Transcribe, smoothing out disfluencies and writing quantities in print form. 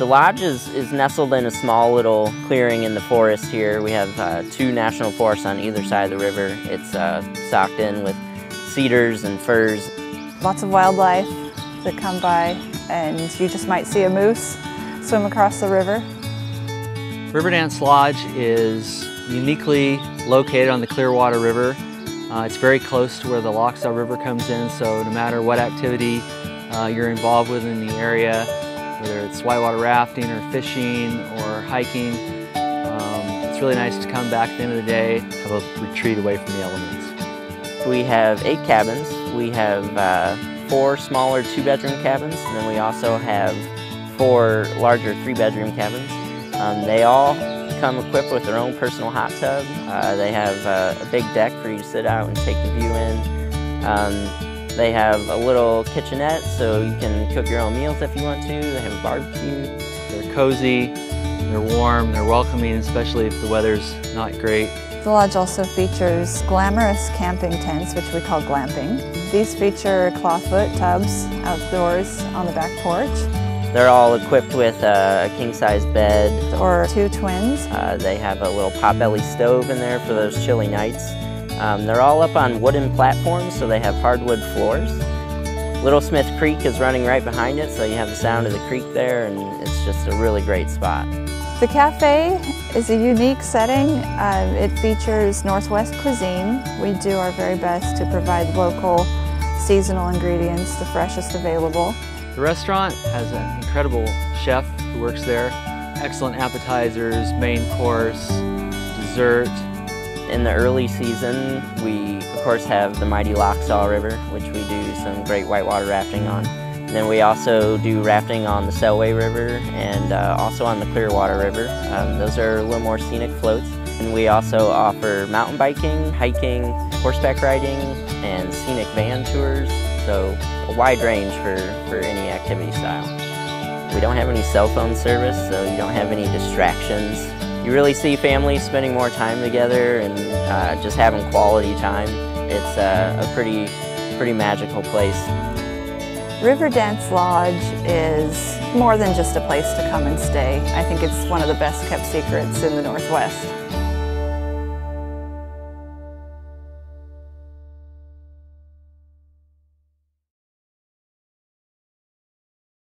The lodge is nestled in a small little clearing in the forest here. We have two national forests on either side of the river. It's socked in with cedars and firs. Lots of wildlife that come by, and you just might see a moose swim across the river. River Dance Lodge is uniquely located on the Clearwater River. It's very close to where the Lochsa River comes in, so no matter what activity you're involved with in the area, whether it's whitewater rafting or fishing or hiking, it's really nice to come back at the end of the day, have a retreat away from the elements. We have 8 cabins. We have 4 smaller 2-bedroom cabins, and then we also have 4 larger 3-bedroom cabins. They all come equipped with their own personal hot tub. They have a big deck for you to sit out and take the view in. They have a little kitchenette, so you can cook your own meals if you want to. They have a barbecue. They're cozy, they're warm, they're welcoming, especially if the weather's not great. The lodge also features glamorous camping tents, which we call glamping. These feature clawfoot tubs outdoors on the back porch. They're all equipped with a king-size bed. Or 2 twins. They have a little potbelly stove in there for those chilly nights. They're all up on wooden platforms, so they have hardwood floors. Little Smith Creek is running right behind it, so you have the sound of the creek there, and it's just a really great spot. The cafe is a unique setting. It features Northwest cuisine. We do our very best to provide local, seasonal ingredients, the freshest available. The restaurant has an incredible chef who works there. Excellent appetizers, main course, dessert. In the early season, we of course have the mighty Lochsa River, which we do some great whitewater rafting on. And then we also do rafting on the Selway River and also on the Clearwater River. Those are a little more scenic floats. And we also offer mountain biking, hiking, horseback riding, and scenic van tours. So a wide range for any activity style. We don't have any cell phone service, so you don't have any distractions. You really see families spending more time together and just having quality time. It's a pretty magical place. River Dance Lodge is more than just a place to come and stay. I think it's one of the best kept secrets in the Northwest.